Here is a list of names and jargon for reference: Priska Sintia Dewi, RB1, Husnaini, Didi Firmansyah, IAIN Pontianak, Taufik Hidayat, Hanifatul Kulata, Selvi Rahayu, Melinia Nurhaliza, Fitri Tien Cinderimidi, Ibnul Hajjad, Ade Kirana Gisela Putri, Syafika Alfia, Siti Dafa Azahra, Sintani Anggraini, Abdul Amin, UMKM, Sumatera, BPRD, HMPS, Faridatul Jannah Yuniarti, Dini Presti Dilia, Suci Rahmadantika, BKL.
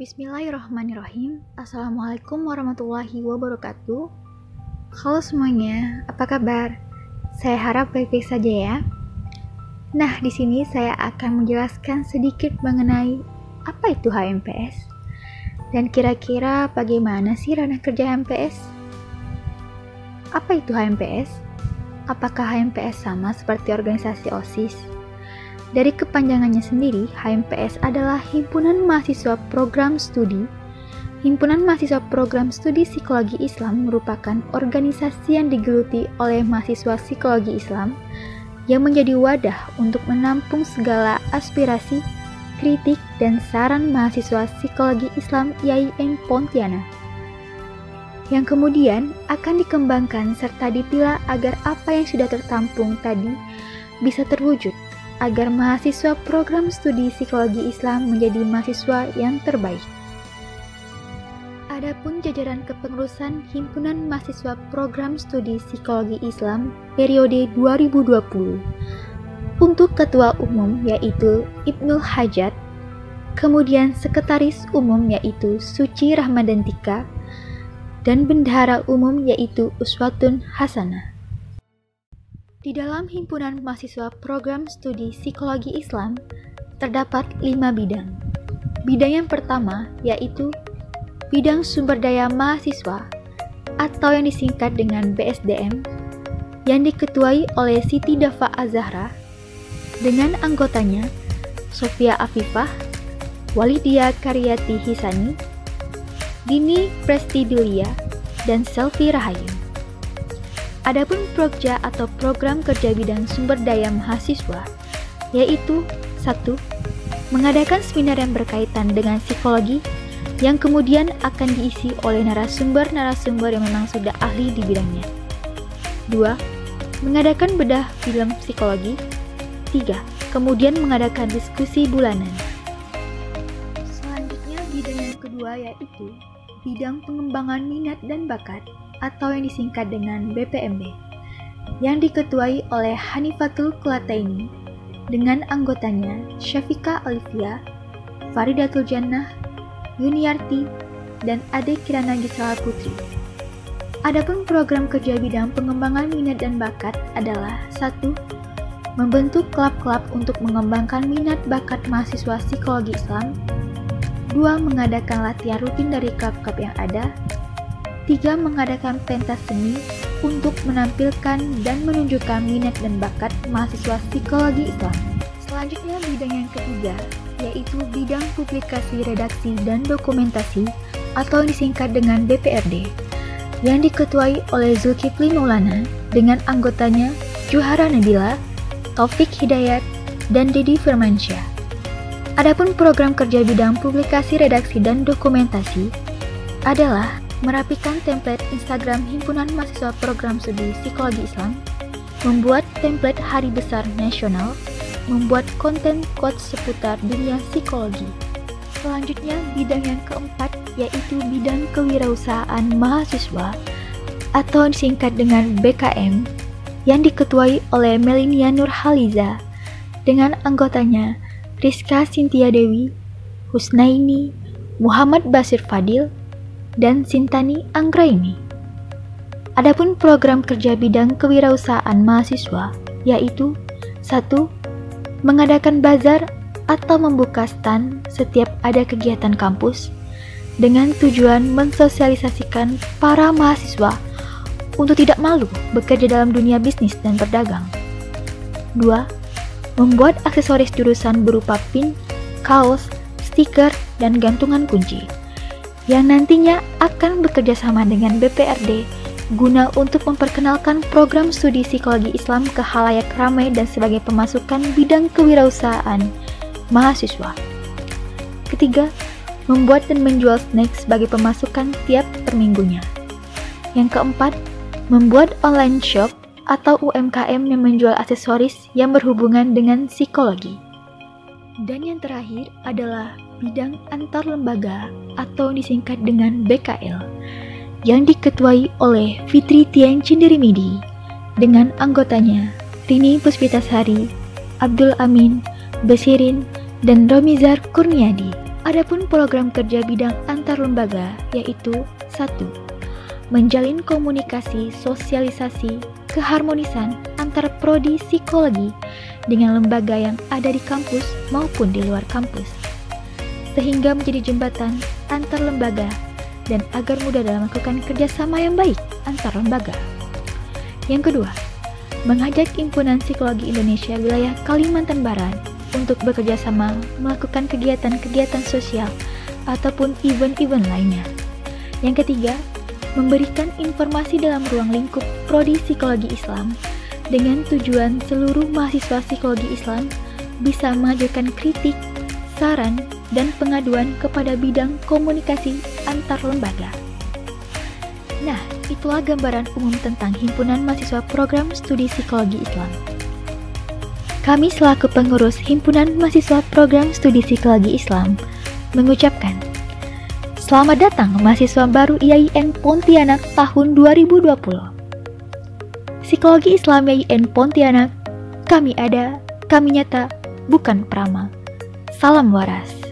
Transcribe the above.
Bismillahirrahmanirrahim. Assalamualaikum warahmatullahi wabarakatuh. Halo semuanya, apa kabar? Saya harap baik-baik saja ya. Nah, di sini saya akan menjelaskan sedikit mengenai apa itu HMPS dan kira-kira bagaimana sih ranah kerja HMPS. Apa itu HMPS? Apakah HMPS sama seperti organisasi OSIS? Dari kepanjangannya sendiri, HMPS adalah Himpunan Mahasiswa Program Studi. Himpunan Mahasiswa Program Studi Psikologi Islam merupakan organisasi yang digeluti oleh mahasiswa psikologi Islam yang menjadi wadah untuk menampung segala aspirasi, kritik, dan saran mahasiswa psikologi Islam IAIN Pontianak, yang kemudian akan dikembangkan serta dipilah agar apa yang sudah tertampung tadi bisa terwujud, agar mahasiswa program studi psikologi Islam menjadi mahasiswa yang terbaik. Adapun jajaran kepengurusan Himpunan Mahasiswa Program Studi Psikologi Islam periode 2020 untuk ketua umum yaitu Ibnul Hajjad, kemudian sekretaris umum yaitu Suci Rahmadantika, dan bendahara umum yaitu Uswatun Hasanah. Di dalam Himpunan Mahasiswa Program Studi Psikologi Islam, terdapat 5 bidang. Bidang yang pertama yaitu Bidang Sumber Daya Mahasiswa atau yang disingkat dengan BSDM, yang diketuai oleh Siti Dafa Azahra dengan anggotanya Sofia Afifah, Walidia Karyati Hisani, Dini Presti Dilia, dan Selvi Rahayu. Adapun progja atau program kerja bidang sumber daya mahasiswa yaitu 1. Mengadakan seminar yang berkaitan dengan psikologi yang kemudian akan diisi oleh narasumber-narasumber yang memang sudah ahli di bidangnya. 2. Mengadakan bedah film psikologi. 3. Kemudian mengadakan diskusi bulanan. Selanjutnya bidang yang kedua yaitu bidang pengembangan minat dan bakat atau yang disingkat dengan BPMB, yang diketuai oleh Hanifatul Kulata ini dengan anggotanya Syafika Alfia, Faridatul Jannah Yuniarti, dan Ade Kirana Gisela Putri. Adapun program kerja bidang pengembangan minat dan bakat adalah 1. Membentuk klub-klub untuk mengembangkan minat bakat mahasiswa psikologi Islam. 2. Mengadakan latihan rutin dari klub-klub yang ada. 3. Mengadakan pentas seni untuk menampilkan dan menunjukkan minat dan bakat mahasiswa psikologi Islam. Selanjutnya bidang yang ketiga yaitu bidang publikasi, redaksi, dan dokumentasi atau disingkat dengan BPRD, yang diketuai oleh Zulkifli Maulana dengan anggotanya Juhara Nabila, Taufik Hidayat, dan Didi Firmansyah. Adapun program kerja bidang publikasi, redaksi, dan dokumentasi adalah merapikan template Instagram Himpunan Mahasiswa Program Studi Psikologi Islam, membuat template hari besar nasional, membuat konten quotes seputar dunia psikologi. Selanjutnya bidang yang keempat yaitu bidang kewirausahaan mahasiswa atau disingkat dengan BKM, yang diketuai oleh Melinia Nurhaliza dengan anggotanya Priska Sintia Dewi, Husnaini, Muhammad Basir Fadil, dan Sintani Anggraini. Adapun program kerja bidang kewirausahaan mahasiswa yaitu 1. Mengadakan bazar atau membuka stand setiap ada kegiatan kampus dengan tujuan mensosialisasikan para mahasiswa untuk tidak malu bekerja dalam dunia bisnis dan berdagang. 2. Membuat aksesoris jurusan berupa pin, kaos, stiker, dan gantungan kunci, yang nantinya akan bekerja sama dengan BPRD guna untuk memperkenalkan program studi psikologi Islam ke khalayak ramai dan sebagai pemasukan bidang kewirausahaan mahasiswa. 3. Membuat dan menjual snack sebagai pemasukan tiap perminggunya. Yang keempat, membuat online shop atau UMKM yang menjual aksesoris yang berhubungan dengan psikologi. Dan yang terakhir adalah bidang antar lembaga atau disingkat dengan BKL, yang diketuai oleh Fitri Tien Cinderimidi dengan anggotanya Tini Puspitasari, Abdul Amin, Basirin, dan Romizar Kurniadi. Adapun program kerja bidang antar lembaga yaitu 1. Menjalin komunikasi, sosialisasi, keharmonisan antar prodi psikologi dengan lembaga yang ada di kampus maupun di luar kampus, sehingga menjadi jembatan antar lembaga dan agar mudah dalam melakukan kerjasama yang baik antar lembaga. Yang kedua, mengajak Himpunan Psikologi Indonesia wilayah Kalimantan Barat untuk bekerjasama melakukan kegiatan-kegiatan sosial ataupun event-event lainnya. Yang ketiga, memberikan informasi dalam ruang lingkup prodi psikologi Islam dengan tujuan seluruh mahasiswa psikologi Islam bisa mengajukan kritik, saran, dan pengaduan kepada bidang komunikasi antar lembaga. Nah, itulah gambaran umum tentang Himpunan Mahasiswa Program Studi Psikologi Islam. Kami selaku pengurus Himpunan Mahasiswa Program Studi Psikologi Islam mengucapkan selamat datang mahasiswa baru IAIN Pontianak tahun 2020. Psikologi Islam IAIN Pontianak, kami ada, kami nyata, bukan prama. Salam waras.